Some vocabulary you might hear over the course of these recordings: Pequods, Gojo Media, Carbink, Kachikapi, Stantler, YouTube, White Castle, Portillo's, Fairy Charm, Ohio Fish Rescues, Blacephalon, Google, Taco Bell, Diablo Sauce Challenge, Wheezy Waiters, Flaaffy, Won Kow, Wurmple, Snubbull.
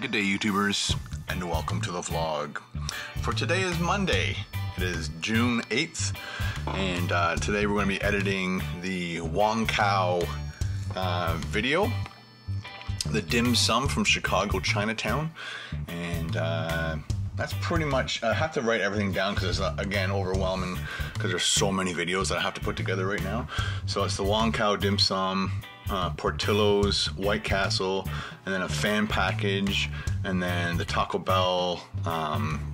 Good day, YouTubers, and welcome to the vlog. For today is Monday. It is June 8th, and today we're going to be editing the Won Kow video, the dim sum from Chicago Chinatown, and that's pretty much. I have to write everything down because it's again overwhelming because there's so many videos that I have to put together right now. So it's the Won Kow dim sum, Portillo's, White Castle, and then a fan package, and then the Taco Bell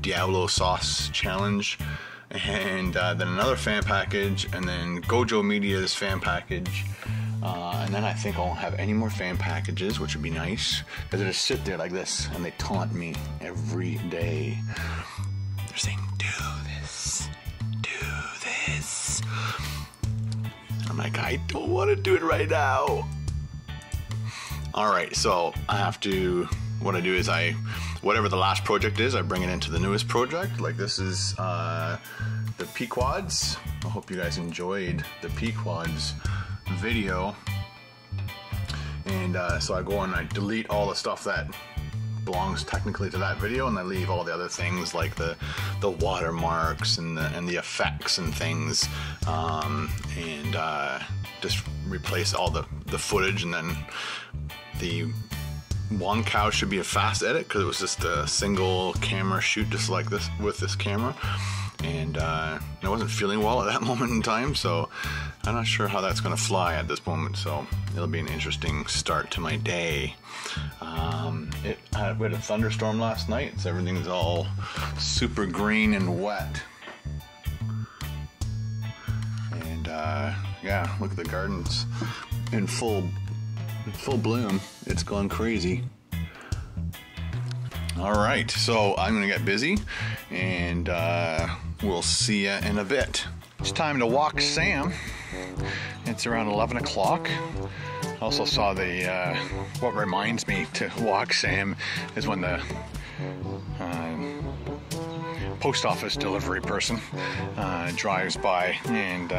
Diablo Sauce Challenge, and then another fan package, and then Gojo Media's fan package. And then I think I won't have any more fan packages, which would be nice, because they just sit there like this, and they taunt me every day. They're saying, do this, do this. I'm like, I don't want to do it right now. All right, so I have to, what I do is whatever the last project is, I bring it into the newest project. Like this is the Pequods. I hope you guys enjoyed the Pequods video, and so I go and I delete all the stuff that belongs technically to that video, and I leave all the other things like the watermarks and the effects and things, and just replace all the footage. And then the Won Kow should be a fast edit because it was just a single camera shoot, just like this with this camera. And I wasn't feeling well at that moment in time, so I'm not sure how that's gonna fly at this moment, so it'll be an interesting start to my day. We had a thunderstorm last night, so everything's all super green and wet, and yeah, look at the gardens in full bloom. It's gone crazy. All right, so I'm gonna get busy, and we'll see ya in a bit. It's time to walk Sam. It's around 11 o'clock. I also saw the, what reminds me to walk Sam is when the post office delivery person drives by and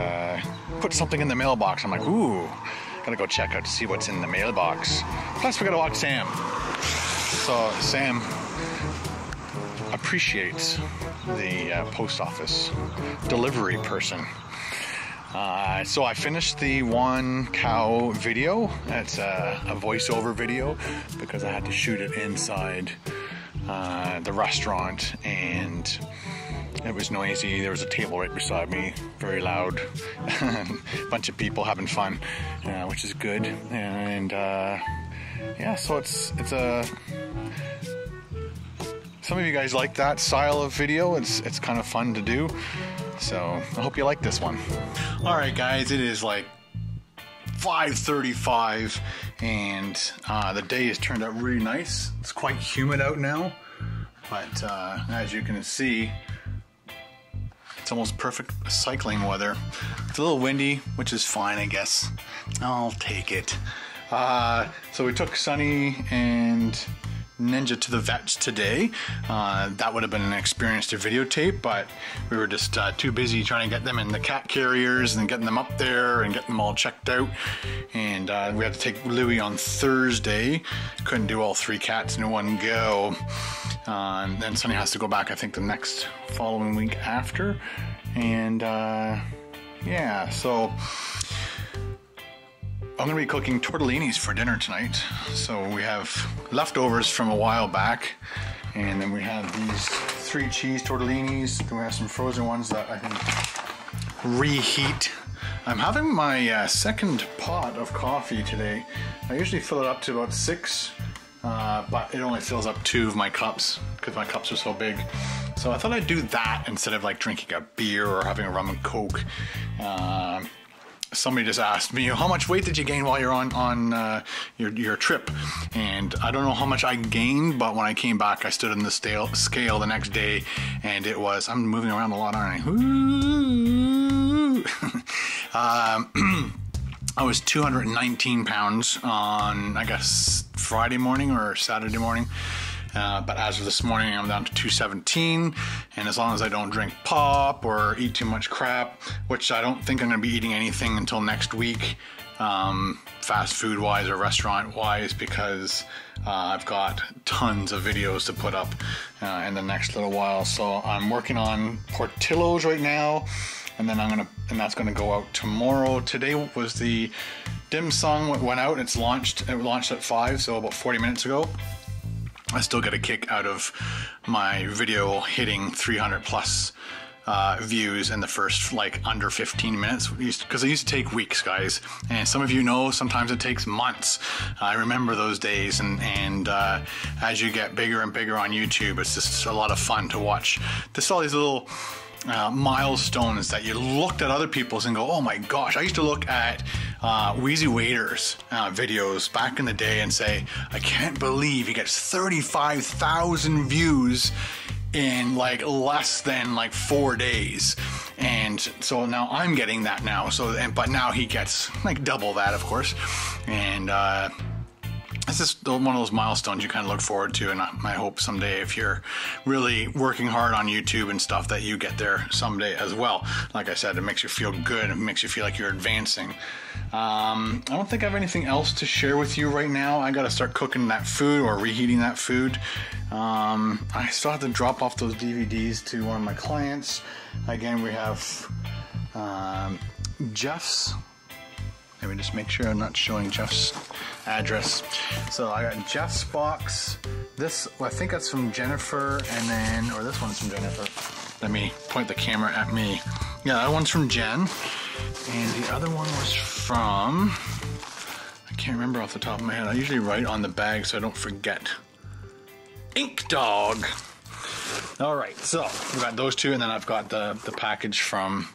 puts something in the mailbox. I'm like, ooh, gotta go check out to see what's in the mailbox. Plus we gotta walk Sam. So Sam appreciates the post office delivery person. So I finished the Won Kow video. That's a voiceover video because I had to shoot it inside the restaurant, and it was noisy. There was a table right beside me, very loud. Bunch of people having fun, which is good. And yeah, so it's a. Some of you guys like that style of video. It's kind of fun to do. So I hope you like this one. All right, guys, it is like 5:35, and the day has turned out really nice. It's quite humid out now, but as you can see, it's almost perfect cycling weather. It's a little windy, which is fine, I guess. I'll take it. So we took Sunny and Ninja to the vets today. That would have been an experience to videotape, but we were just too busy trying to get them in the cat carriers and getting them up there and getting them all checked out. And we had to take Louie on Thursday. Couldn't do all three cats in one go. And then Sunny has to go back, I think, the next following week after. And yeah, so I'm gonna be cooking tortellinis for dinner tonight. So we have leftovers from a while back, and then we have these three cheese tortellinis. Then we have some frozen ones that I can reheat. I'm having my second pot of coffee today. I usually fill it up to about 6, but it only fills up 2 of my cups because my cups are so big. So I thought I'd do that instead of like drinking a beer or having a rum and coke. Somebody just asked me, how much weight did you gain while you're on your trip? And I don't know how much I gained, but when I came back, I stood on the scale the next day, and it was, I'm moving around a lot, aren't I? I was 219 pounds on, I guess, Friday morning or Saturday morning. But as of this morning, I'm down to 217, and as long as I don't drink pop or eat too much crap, which I don't think I'm going to be eating anything until next week, fast food wise or restaurant wise, because I've got tons of videos to put up in the next little while. So I'm working on Portillo's right now, and then that's gonna go out tomorrow. Today was the dim sum that went out. It launched at 5, so about 40 minutes ago. I still get a kick out of my video hitting 300 plus views in the first like under 15 minutes, because it used to take weeks, guys, and some of you know sometimes it takes months. I remember those days, and as you get bigger and bigger on YouTube, it's just a lot of fun to watch. There's all these little milestones that you looked at other people's and go, oh my gosh. I used to look at Wheezy Waiters videos back in the day and say, I can't believe he gets 35,000 views in like less than like 4 days. And so now I'm getting that now. So, but now he gets like double that, of course. And it's just one of those milestones you kind of look forward to, and I hope someday, if you're really working hard on YouTube and stuff, that you get there someday as well. Like I said, it makes you feel good. It makes you feel like you're advancing. I don't think I have anything else to share with you right now. I got to start cooking that food or reheating that food. I still have to drop off those DVDs to one of my clients. Again, we have Jeff's. Let me just make sure I'm not showing Jeff's address. So I got Jeff's box. This, I think that's from Jennifer, and then, or this one's from Jennifer. Let me point the camera at me. Yeah, that one's from Jen. And the other one was from, I can't remember off the top of my head. I usually write on the bag so I don't forget. Ink Dog. All right, so I've got those two, and then I've got the package from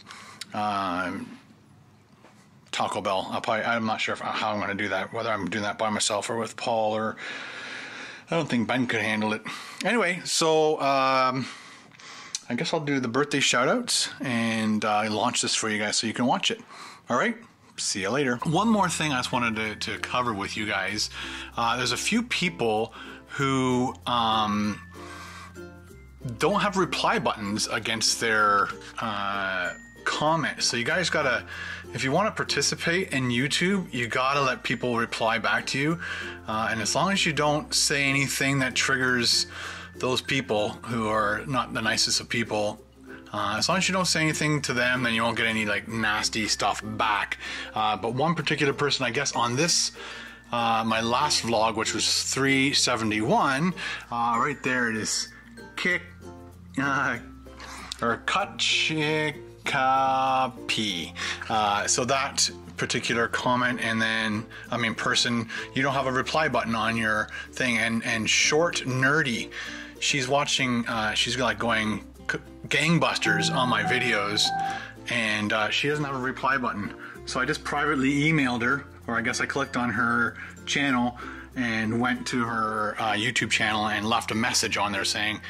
Taco Bell. I'm not sure how I'm going to do that, whether I'm doing that by myself or with Paul, or I don't think Ben could handle it. Anyway, so I guess I'll do the birthday shout-outs and launch this for you guys so you can watch it. All right, see you later. One more thing I just wanted to cover with you guys. There's a few people who don't have reply buttons against their comment. So you guys gotta, if you want to participate in YouTube, you gotta let people reply back to you, and as long as you don't say anything that triggers those people who are not the nicest of people, as long as you don't say anything to them, then you won't get any like nasty stuff back. But one particular person, I guess on this my last vlog, which was 371, right there it is, Kachikapi. So that particular comment, and then I mean person, you don't have a reply button on your thing, and Short Nerdy, she's watching, she's like going gangbusters on my videos, and she doesn't have a reply button. So I just privately emailed her, or I guess I clicked on her channel and went to her YouTube channel and left a message on there saying,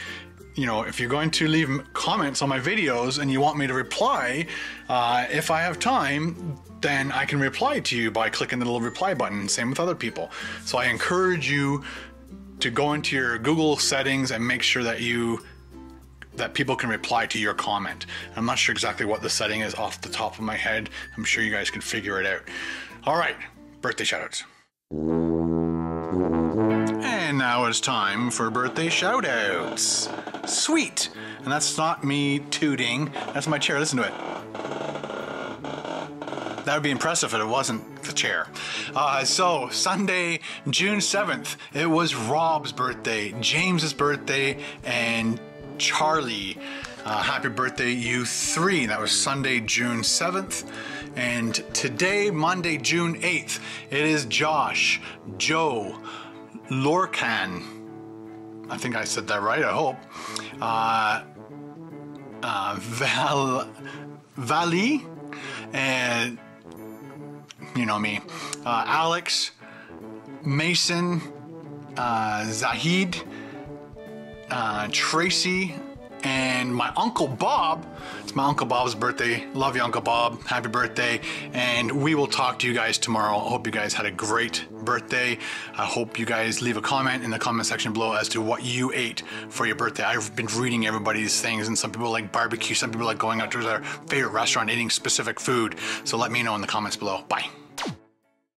you know, if you're going to leave comments on my videos and you want me to reply, if I have time, then I can reply to you by clicking the little reply button. Same with other people. So I encourage you to go into your Google settings and make sure that that people can reply to your comment. I'm not sure exactly what the setting is off the top of my head. I'm sure you guys can figure it out. All right, birthday shoutouts. And now it's time for birthday shoutouts. Sweet. And that's not me tooting. That's my chair. Listen to it. That would be impressive if it wasn't the chair. So Sunday, June 7th, it was Rob's birthday, James's birthday, and Charlie. Happy birthday, you three. That was Sunday, June 7th. And today, Monday, June 8th, it is Josh, Joe, Lorcan, I think I said that right, I hope, Valley, and you know me, Alex, Mason, Zahid, Tracy, and my Uncle Bob. It's my Uncle Bob's birthday. Love you, Uncle Bob. Happy birthday. And we will talk to you guys tomorrow. I hope you guys had a great birthday. I hope you guys leave a comment in the comment section below as to what you ate for your birthday. I've been reading everybody's things, and some people like barbecue, some people like going out to their favorite restaurant, eating specific food. So let me know in the comments below. Bye.